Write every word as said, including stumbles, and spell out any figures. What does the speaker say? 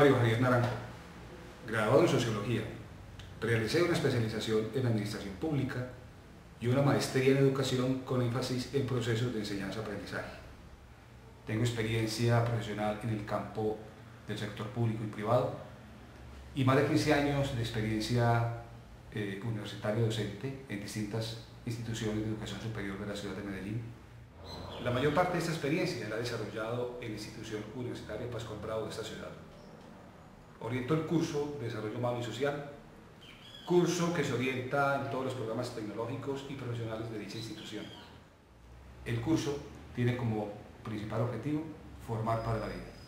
Mario Javier Naranjo, graduado en Sociología, realicé una especialización en Administración Pública y una maestría en Educación con énfasis en procesos de enseñanza-aprendizaje. Tengo experiencia profesional en el campo del sector público y privado y más de quince años de experiencia eh, universitaria docente en distintas instituciones de educación superior de la ciudad de Medellín. La mayor parte de esta experiencia la he desarrollado en la institución universitaria Pascual Bravo de esta ciudad. Oriento el curso de Desarrollo Humano y Social, curso que se orienta en todos los programas tecnológicos y profesionales de dicha institución. El curso tiene como principal objetivo formar para la vida.